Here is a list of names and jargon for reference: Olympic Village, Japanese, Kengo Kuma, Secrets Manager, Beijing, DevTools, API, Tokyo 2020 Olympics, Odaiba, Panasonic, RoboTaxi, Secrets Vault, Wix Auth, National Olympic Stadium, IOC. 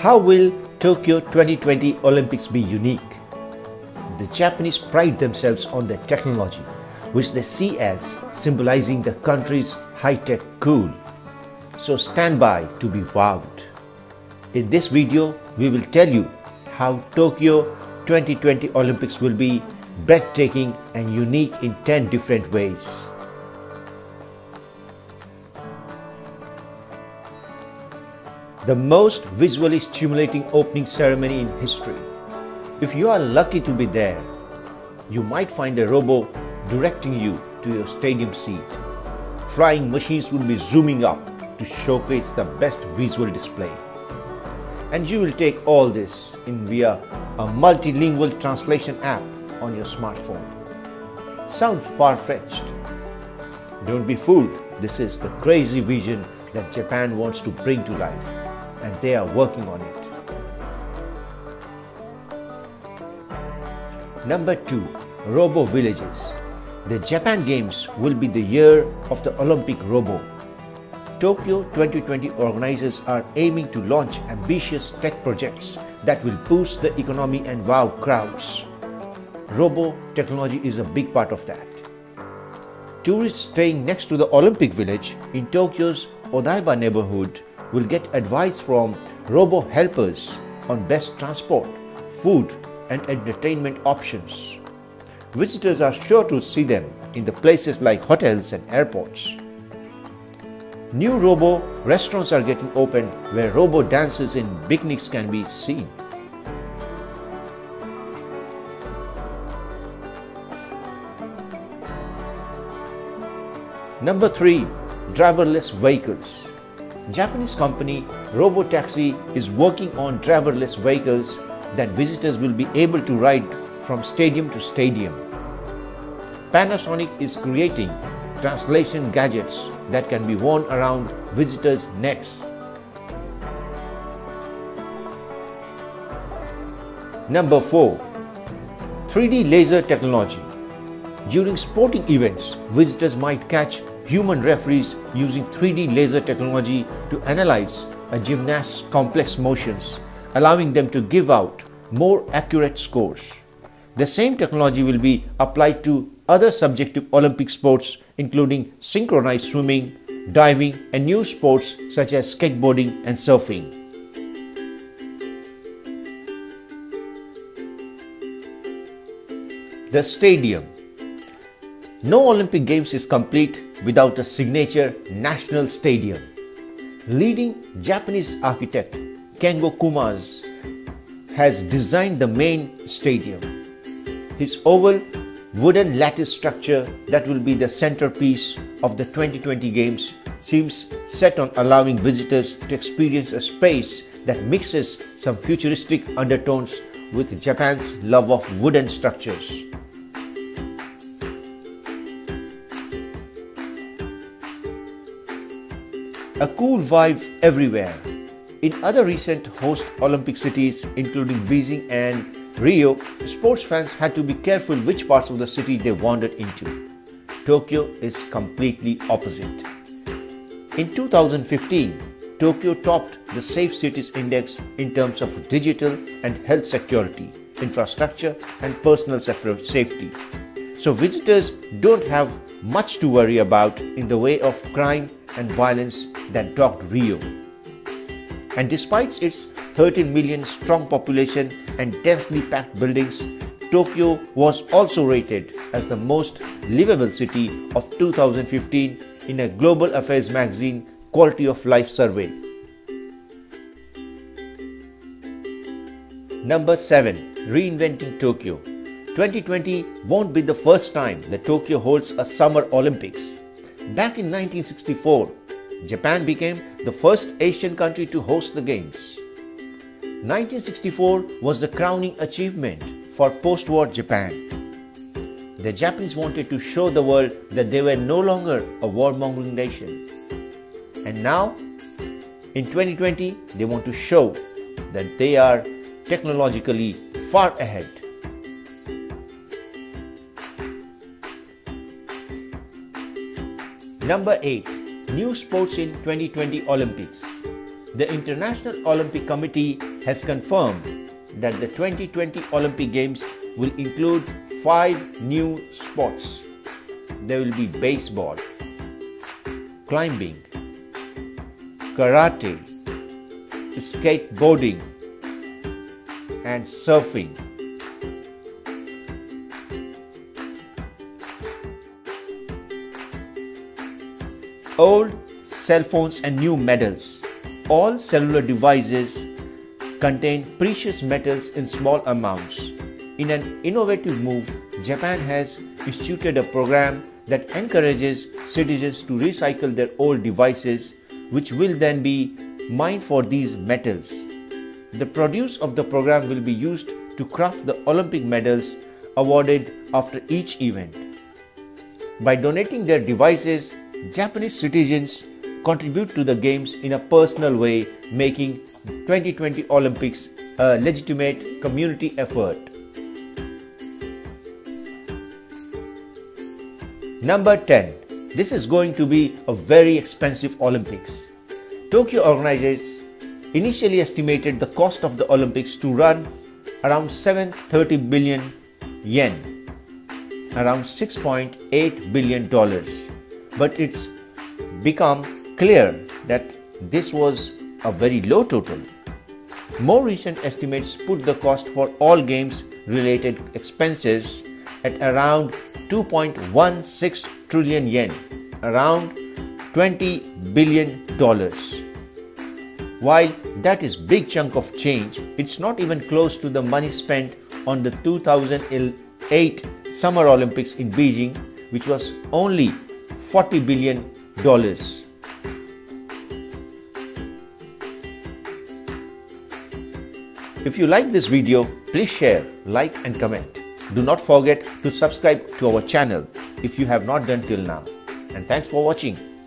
How will Tokyo 2020 Olympics be unique? The Japanese pride themselves on their technology, which they see as symbolizing the country's high-tech cool. So stand by to be wowed. In this video, we will tell you how Tokyo 2020 Olympics will be breathtaking and unique in 10 different ways. The most visually stimulating opening ceremony in history. If you are lucky to be there, you might find a robo directing you to your stadium seat. Flying machines will be zooming up to showcase the best visual display. And you will take all this in via a multilingual translation app on your smartphone. Sounds far-fetched. Don't be fooled. This is the crazy vision that Japan wants to bring to life, and they are working on it. Number 2, Robo Villages. The Japan Games will be the year of the Olympic Robo. Tokyo 2020 organizers are aiming to launch ambitious tech projects that will boost the economy and wow crowds. Robo technology is a big part of that. Tourists staying next to the Olympic Village in Tokyo's Odaiba neighborhood will get advice from robo helpers on best transport, food and entertainment options. Visitors are sure to see them in the places like hotels and airports. New robo restaurants are getting open where robo dancers in bikinis can be seen. Number 3, driverless vehicles. Japanese company RoboTaxi is working on driverless vehicles that visitors will be able to ride from stadium to stadium. Panasonic is creating translation gadgets that can be worn around visitors' necks. Number 4, 3D laser technology. During sporting events, visitors might catch human referees using 3D laser technology to analyze a gymnast's complex motions, allowing them to give out more accurate scores. The same technology will be applied to other subjective Olympic sports, including synchronized swimming, diving, and new sports such as skateboarding and surfing. The stadium. No Olympic Games is complete without a signature national stadium. Leading Japanese architect Kengo Kuma has designed the main stadium. His oval wooden lattice structure that will be the centerpiece of the 2020 Games seems set on allowing visitors to experience a space that mixes some futuristic undertones with Japan's love of wooden structures. A cool vibe everywhere. In other recent host Olympic cities, including Beijing and Rio, sports fans had to be careful which parts of the city they wandered into. Tokyo is completely opposite. In 2015, Tokyo topped the Safe Cities Index in terms of digital and health security, infrastructure and personal safety. So visitors don't have much to worry about in the way of crime and violence that dogged Rio. And despite its 13 million strong population and densely packed buildings, Tokyo was also rated as the most livable city of 2015 in a Global Affairs magazine quality of life survey. Number 7, reinventing Tokyo. 2020 won't be the first time that Tokyo holds a Summer Olympics. Back in 1964, Japan became the first Asian country to host the Games. 1964 was the crowning achievement for post-war Japan. The Japanese wanted to show the world that they were no longer a warmongering nation. And now, in 2020, they want to show that they are technologically far ahead. Number 8, new sports in 2020 Olympics. The International Olympic Committee has confirmed that the 2020 Olympic Games will include 5 new sports. There will be baseball, climbing, karate, skateboarding, and surfing. Old cell phones and new medals. All cellular devices contain precious metals in small amounts. In an innovative move, Japan has instituted a program that encourages citizens to recycle their old devices, which will then be mined for these metals. The produce of the program will be used to craft the Olympic medals awarded after each event. By donating their devices, Japanese citizens contribute to the games in a personal way, making 2020 Olympics a legitimate community effort. Number 10. This is going to be a very expensive Olympics. Tokyo organizers initially estimated the cost of the Olympics to run around 730 billion yen, around $6.8 billion. But it's become clear that this was a very low total. More recent estimates put the cost for all games related expenses at around 2.16 trillion yen, around $20 billion. While that is a big chunk of change, it's not even close to the money spent on the 2008 Summer Olympics in Beijing, which was only $40 billion. If you like this video, please share, like and comment. Do not forget to subscribe to our channel if you have not done till now. And thanks for watching.